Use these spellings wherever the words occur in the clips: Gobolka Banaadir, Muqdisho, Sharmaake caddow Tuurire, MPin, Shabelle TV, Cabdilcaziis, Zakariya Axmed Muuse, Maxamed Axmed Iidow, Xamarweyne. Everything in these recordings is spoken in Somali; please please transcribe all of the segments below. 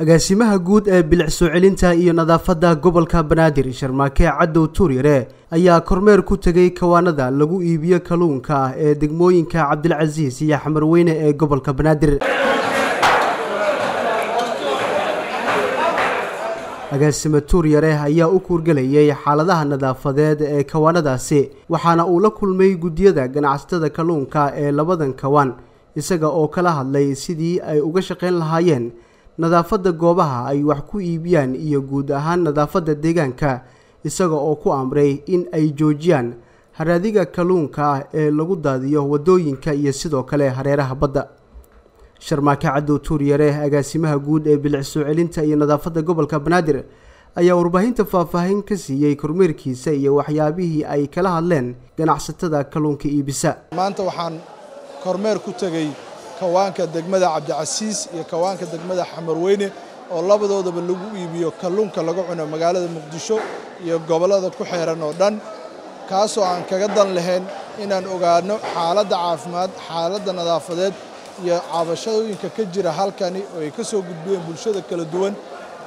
agaasimaha guud ee bilcsuucilinta iyo nadaafada gobolka Banaadir Sharmaake caddow Tuurire ayaa kormeer ku tagay kawaanada lagu iibiyo kaluunka ee degmooyinka Cabdilcaziis iyo Xamarweyne ee gobolka Banaadir. agaasima Tuurire ayaa u kurgelayay xaaladaha nadaafadeed ee kawaanadaasi waxaana uu la kulmay gudiyada ganacsatada kaluunka ee labadan kawaan isaga oo kala hadlay sidii ay uga shaqeyn lahaayeen nadaafada goobaha ay wax ku iibiyaan iyo guud ahaan nadaafada deegaanka isaga oo ku amray in ay joojiyaan haraadiga kaluunka ee lagu daadiyo wadooyinka iyo sidoo kale hareeraha badda. Sharmaake caddow Tuurire agaasimaha guud ee bilcsuucilinta iyo nadaafada gobolka Banaadir ayaa warbaahinta faahfaahin ka siiyay kormeerkiisa iyo waxyaabihii ay kala hadleen ganacsatada kaluunka iibisa. Maanta waxaan kormeer ku tagay kawaanka degmada Cabdilcaziis iyo kawaanka degmada Xamarweyne oo labadoodaba lagu iibiyo kalluunka lagu cuno magaalada Muqdisho iyo gobolada ku xeeran oo dhan kaasoo aan kaga dan lahayn inaan ogaano xaaladda caafimaad xaaladda nadaafadeed iyo cabashooyinka ka jira halkani oo ay ka soo gudbeen bulshada kala duwan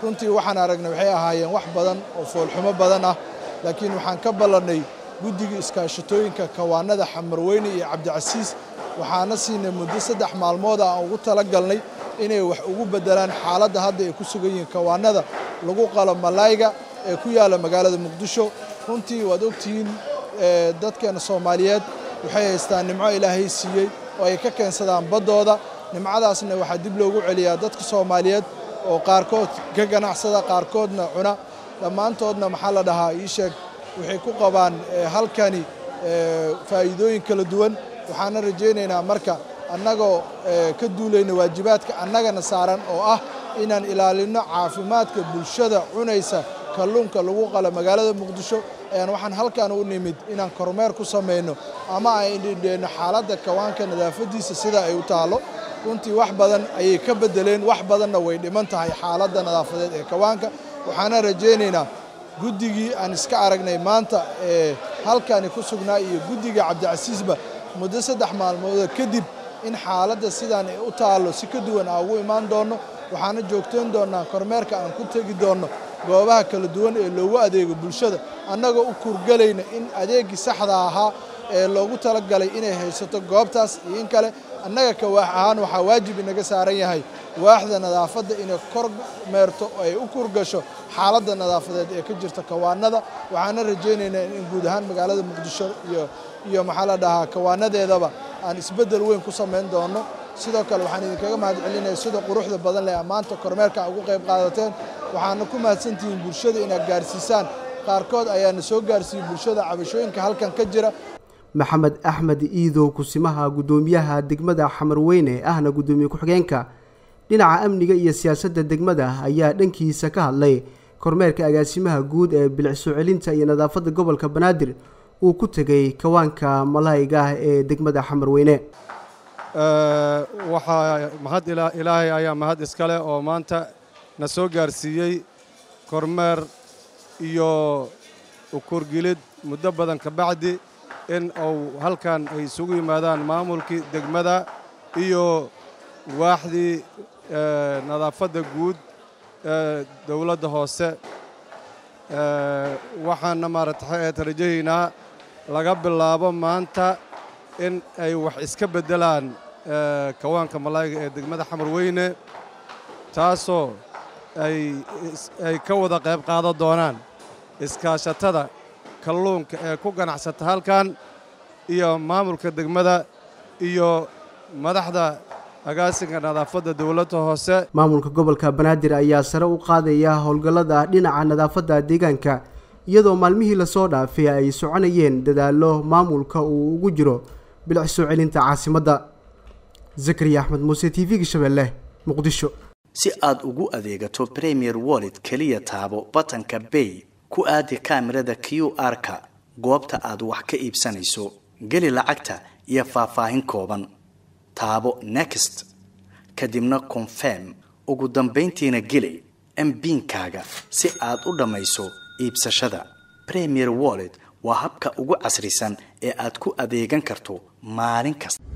runtii waxaan aragnay waxay ahaayeen wax badan oo foolxumo badan ah laakiin waxaan ka ballanay guddiga iskaashatooyinka kawaanada Xamarweyne iyo Cabdilcaziis waxaana siinay muddo 3 maalmood ah ugu tala galnay inay wax ugu bedelaan xaaladda hadda ay ku sugan yihiin kawaanada lagu qalo malayga ee ku yaala magaalada Muqdisho runtii waad ogtiin dadkeenna Soomaaliyeed waxay haystaan nimco Ilaahay siiyay oo ay ka keensadaan badooda nimcadaasna waxa dib loogu celiyaa dadka Soomaaliyeed oo qaarkood ka ganacsada qaarkoodna cuna dhammaantoodna maxaa la dhahaa ii sheeg waxay ku qabaan halkani faa'iidooyin kala duwan waxaan rajaynaynaa marka annagoo ka duulayna waajibaadka annagana saaran oo ah inaan ilaalino caafimaadka bulshada cunaysa kalluunka lagu qalo magaalada Muqdisho ayaan waxaan halkaan u nimid inaan kormeer ku sameeyno ama ay indhindheyno xaaladda kawaanka nadaafadiisa sida ay u taalo runtii wax badan ayay ka bedeleen wax badanna way dhiman tahay xaaladda nadaafadeed ee kawaanka waxaan rajaynaynaa guddigii aan iska aragnay maanta ee halkaan ku sugnaa iyo guddiga Cabdilcaziisba muddo 3 maalmood kadib in xaaladda sidaan ay u taalo si ka duwan ugu iman doono waxaana joogteen doonaa kormeerka aan ku tagi doono goobaha kala duwan ee loogu adeego bulshada annagoo u kurgalayna in adeegii saxda ahaa ee loogu talagalay inay haysato goobtaas iyo in kale annaga ka waax ahaan waxa waajib inaga saaran yahay waaxda nadaafadda inay kormeerto oo ay u kurgasho xaaladda nadaafadeed ee ka jirta kawaanada waxaana rajaynaynaa in guud ahaan magaalada Muqdisho iyo maxalla dhaha kawaanadeedaba aan isbedel weyn ku sameyn doono sidoo kale waxaan idin kaga mahad celinayaa sida quruxda badan leh amaanta kormeerka ugu qayb qaadateen waxaana ku mahadsantiin bulshada inay gaarsiisaan qaarkood ayaana soo gaarsiiyay bulshada cabashooyinka halkan ka jira. Maxamed Axmed Iidow Kusimaha gudoomiyaha degmada Xamarweyne ahna gudoomiye ku-xigeenka dhinaca amniga iyo siyaasadda degmada ayaa dhankiisa ka hadlay kormeerka agaasimaha guud ee bilcsuucilinta iyo nadaafadda gobolka Banaadir oo ku tagay kawaanka malayga ee degmada Xamarweyne. Waxa mahad Ilaahay ayaa mahad iskale oo maanta na soo gaarsiiyay kormeer iyo u kurgilid muddo badan ka bacdi in uu halkan ay isugu yimaadaan maamulkii degmada iyo waaxdii nadaafadda guud dawladda hoose waxaana maartahay tarjayna laga bilaabo maanta in ay wax iska bedelaan kawaanka malayga ee degmada Xamarweyne taasoo ay ka wada qayb qaado doonaan iskaashatada kalluunka ee ku ganacsata halkan iyo maamulka degmada iyo madaxda agaasiga nadaafadda dawladda hoose. Maamulka gobolka Banaadir ayaa sare u qaadaya howlgallada dhinaca nadaafadda deegaanka iyadoo maalmihii la soo dhaafay ay soconayeen dadaallo maamulka uu ugu jiro bilcsuucilinta caasimadda. Zakariya Axmed Muuse TV Shabeelle Muqdisho. Si aad ugu adeegato Premier Wallet kaliya taabo batanka Pay ku aadi kaamirada QR-ka goobta aad wax ka iibsanayso geli lacagta iyo faahfaahin kooban taabo next kadibna confirm ugu dambeyntiina geli MPin-kaaga si aad u dhamayso iibsashada. Premier Wallet waa habka ugu casrisan ee aad ku adeegan karto maalin kasta.